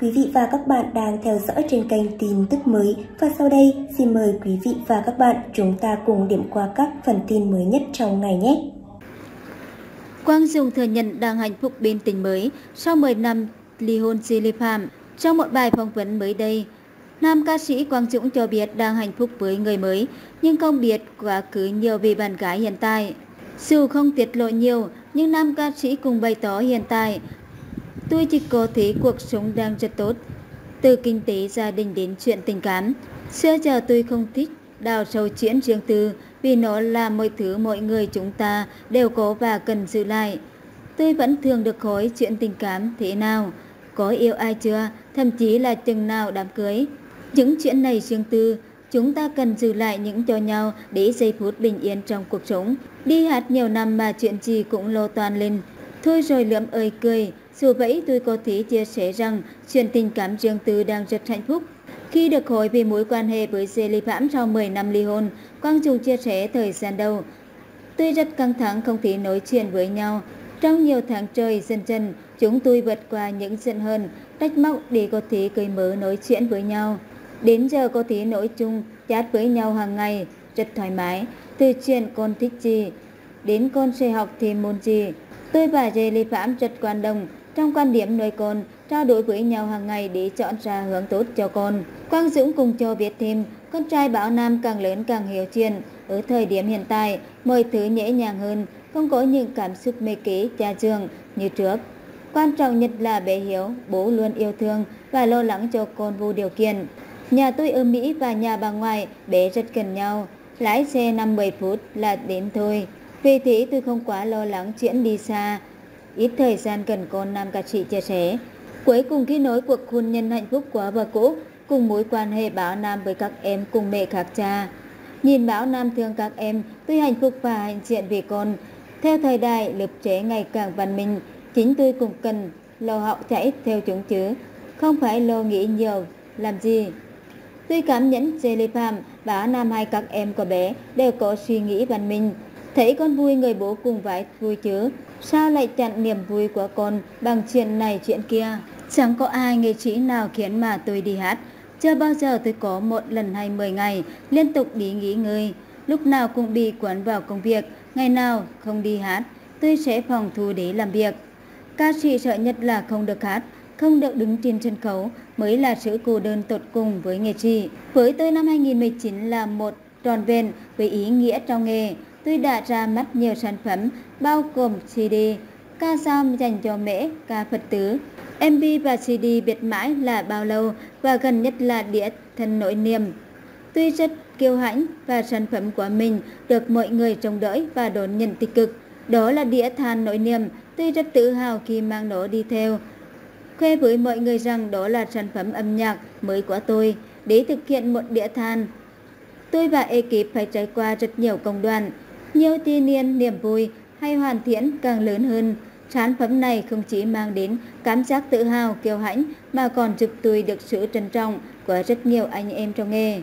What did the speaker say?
Quý vị và các bạn đang theo dõi trên kênh tin tức mới, và sau đây xin mời quý vị và các bạn chúng ta cùng điểm qua các phần tin mới nhất trong ngày nhé. Quang Dũng thừa nhận đang hạnh phúc bên tình mới sau 10 năm ly hôn Jennifer Phạm. Trong một bài phỏng vấn mới đây, nam ca sĩ Quang Dũng cho biết đang hạnh phúc với người mới nhưng không biết quá khứ nhiều về bạn gái hiện tại. Dù không tiết lộ nhiều, nhưng nam ca sĩ cùng bày tỏ hiện tại tôi chỉ có thấy cuộc sống đang rất tốt, từ kinh tế gia đình đến chuyện tình cảm. Xưa giờ tôi không thích đào sâu chuyện riêng tư vì nó là mọi thứ mọi người chúng ta đều có và cần giữ lại. Tôi vẫn thường được hỏi chuyện tình cảm thế nào, có yêu ai chưa, thậm chí là chừng nào đám cưới. Những chuyện này riêng tư, chúng ta cần giữ lại những cho nhau để giây phút bình yên trong cuộc sống. Đi hát nhiều năm mà chuyện gì cũng lo toan lên. Thôi rồi lượm ơi cười. Dù vậy, tôi có thể chia sẻ rằng chuyện tình cảm riêng tư đang rất hạnh phúc. Khi được hỏi về mối quan hệ với Jennifer Phạm sau 10 năm ly hôn, Quang Dũng chia sẻ thời gian đầu tôi rất căng thẳng, không thể nói chuyện với nhau. Trong nhiều tháng trời, dần chúng tôi vượt qua những giận hờn, trách móc để có thể cởi mở nói chuyện với nhau. Đến giờ có thể nói chung, chat với nhau hàng ngày, rất thoải mái. Từ chuyện con thích gì, đến con sẽ học thêm môn gì. Tôi và Jennifer Phạm rất quan đồng trong quan điểm nuôi con, trao đổi với nhau hàng ngày để chọn ra hướng tốt cho con. Quang Dũng cùng cho biết thêm, con trai Bảo Nam càng lớn càng hiểu chuyện. Ở thời điểm hiện tại, mọi thứ nhẹ nhàng hơn, không có những cảm xúc mê kế cha trường như trước. Quan trọng nhất là bé hiểu, bố luôn yêu thương và lo lắng cho con vô điều kiện. Nhà tôi ở Mỹ và nhà bà ngoại, bé rất gần nhau. Lái xe 5-10 phút là đến thôi. Vì thế tôi không quá lo lắng chuyện đi xa, ít thời gian gần con, nam ca sĩ chia sẻ. Cuối cùng, khi nói cuộc hôn nhân hạnh phúc của vợ cũ cùng mối quan hệ Bảo Nam với các em cùng mẹ khác cha. Nhìn Bảo Nam thương các em, tôi hạnh phúc và hạnh diện vì con. Theo thời đại, lớp trẻ ngày càng văn minh, chính tôi cũng cần lo học chạy theo chúng chứ, không phải lo nghĩ nhiều làm gì. Tôi cảm nhận Jennifer Phạm, Bảo Nam hay các em của bé đều có suy nghĩ văn minh. Thấy con vui, người bố cùng vái vui chứ. Sao lại chặn niềm vui của con bằng chuyện này chuyện kia? Chẳng có ai nghệ sĩ nào khiến mà tôi đi hát. Chưa bao giờ tôi có một lần hay 10 ngày liên tục đi nghỉ ngơi. Lúc nào cũng bị cuốn vào công việc. Ngày nào không đi hát, tôi sẽ phòng thu để làm việc. Ca sĩ sợ nhất là không được hát, không được đứng trên sân khấu mới là sự cô đơn tột cùng với nghệ sĩ. Với tôi, năm 2019 là một tròn vẹn với ý nghĩa trong nghề. Tôi đã ra mắt nhiều sản phẩm bao gồm CD, ca dao dành cho mễ, ca Phật tử, MV và CD Biệt Mãi Là Bao Lâu, và gần nhất là đĩa Thân Nỗi Niềm. Tôi rất kiêu hãnh và sản phẩm của mình được mọi người trông đợi và đón nhận tích cực. Đó là đĩa Than Nỗi Niềm, tôi rất tự hào khi mang nó đi theo. Khoe với mọi người rằng đó là sản phẩm âm nhạc mới của tôi. Để thực hiện một đĩa than, tôi và ekip phải trải qua rất nhiều công đoạn, nhiều tia niên niềm vui hay hoàn thiện càng lớn hơn. Sản phẩm này không chỉ mang đến cảm giác tự hào, kiêu hãnh mà còn giúp tôi được sự trân trọng của rất nhiều anh em trong nghề.